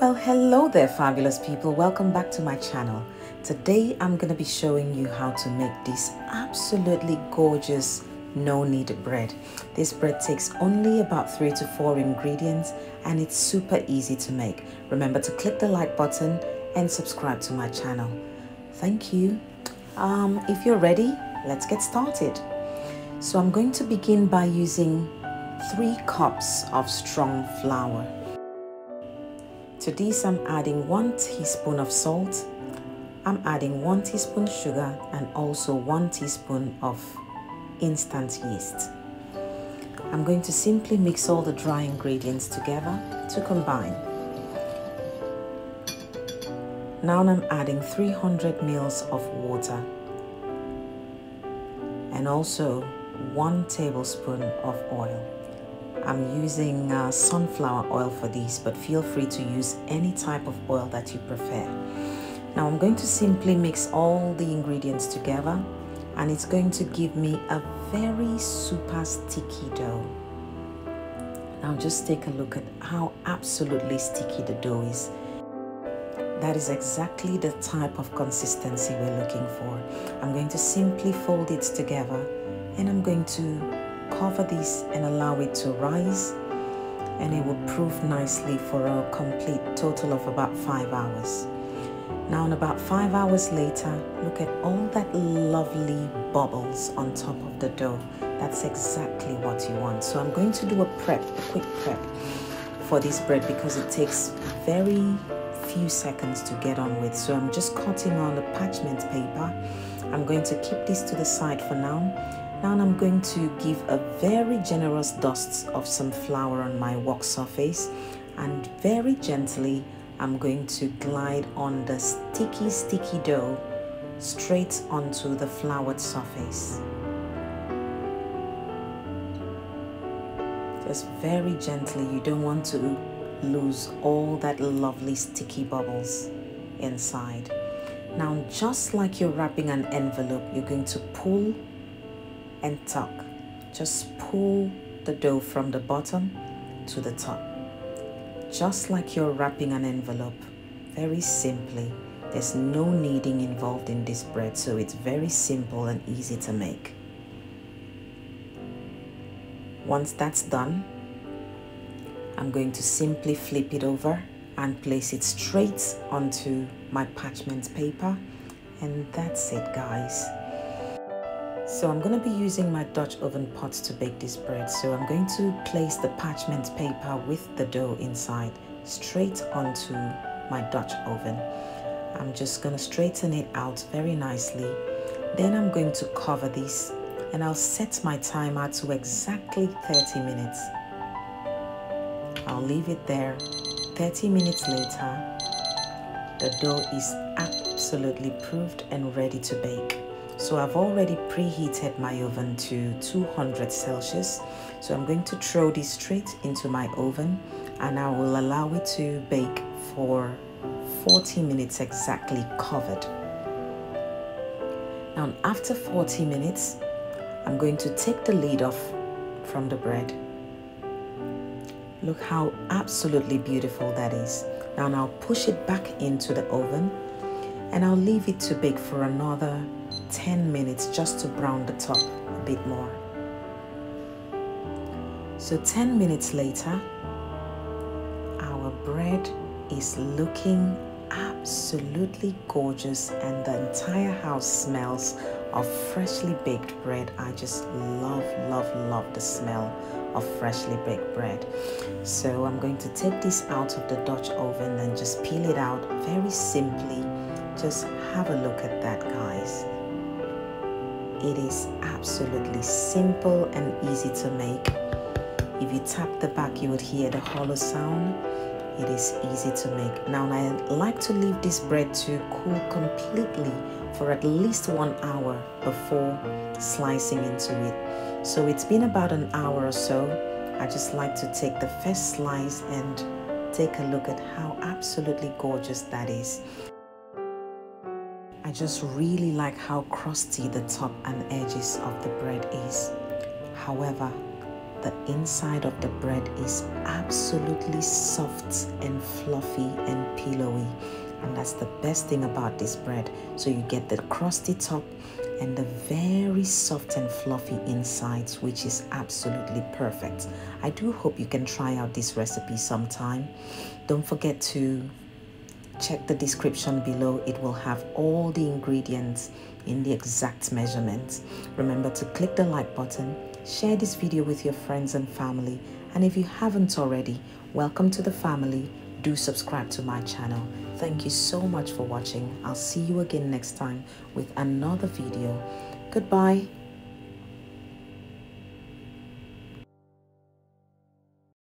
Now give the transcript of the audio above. Well, hello there, fabulous people. Welcome back to my channel. Today, I'm going to be showing you how to make this absolutely gorgeous no-knead bread. This bread takes only about 3 to 4 ingredients and it's super easy to make. Remember to click the like button and subscribe to my channel. Thank you. If you're ready, let's get started. So I'm going to begin by using 3 cups of strong flour. To this, I'm adding 1 teaspoon of salt. I'm adding 1 teaspoon sugar and also 1 teaspoon of instant yeast. I'm going to simply mix all the dry ingredients together to combine. Now I'm adding 300 mils of water and also 1 tablespoon of oil. I'm using sunflower oil for these, but feel free to use any type of oil that you prefer. Now I'm going to simply mix all the ingredients together and it's going to give me a very super sticky dough. Now just take a look at how absolutely sticky the dough is. That is exactly the type of consistency we're looking for. I'm going to simply fold it together and I'm going to cover this and allow it to rise, and it will proof nicely for a complete total of about 5 hours. Now in about 5 hours later, look at all that lovely bubbles on top of the dough. That's exactly what you want. So I'm going to do a quick prep for this bread because it takes very few seconds to get on with. So I'm just cutting on the parchment paper. I'm going to keep this to the side for now. Now I'm going to give a very generous dust of some flour on my wok surface, and very gently I'm going to glide on the sticky dough straight onto the floured surface. Just very gently, you don't want to lose all that lovely sticky bubbles inside. Now just like you're wrapping an envelope, you're going to pull and tuck. Just pull the dough from the bottom to the top, just like you're wrapping an envelope. Very simply, there's no kneading involved in this bread, so it's very simple and easy to make. Once that's done, I'm going to simply flip it over and place it straight onto my parchment paper, and that's it, guys. So I'm going to be using my Dutch oven pot to bake this bread. So I'm going to place the parchment paper with the dough inside straight onto my Dutch oven. I'm just going to straighten it out very nicely. Then I'm going to cover this and I'll set my timer to exactly 30 minutes. I'll leave it there. 30 minutes later, the dough is absolutely proofed and ready to bake. So I've already preheated my oven to 200 Celsius. So I'm going to throw this straight into my oven and I will allow it to bake for 40 minutes exactly covered. Now after 40 minutes, I'm going to take the lid off from the bread. Look how absolutely beautiful that is. Now I'll push it back into the oven and I'll leave it to bake for another 10 minutes just to brown the top a bit more. So 10 minutes later, our bread is looking absolutely gorgeous and the entire house smells of freshly baked bread. I just love the smell of freshly baked bread. So I'm going to take this out of the Dutch oven and just peel it out very simply. Just have a look at that, guys. It is absolutely simple and easy to make. If you tap the back, you would hear the hollow sound. It is easy to make. Now, I like to leave this bread to cool completely for at least 1 hour before slicing into it. So it's been about an hour or so. I just like to take the first slice and take a look at how absolutely gorgeous that is. I just really like how crusty the top and edges of the bread is. However, The inside of the bread is absolutely soft and fluffy and pillowy. And that's the best thing about this bread. So you get the crusty top and the very soft and fluffy insides, which is absolutely perfect. I do hope you can try out this recipe sometime. Don't forget to check the description below. It will have all the ingredients in the exact measurements. Remember to click the like button, share this video with your friends and family. And if you haven't already, welcome to the family. Do subscribe to my channel. Thank you so much for watching. I'll see you again next time with another video. Goodbye.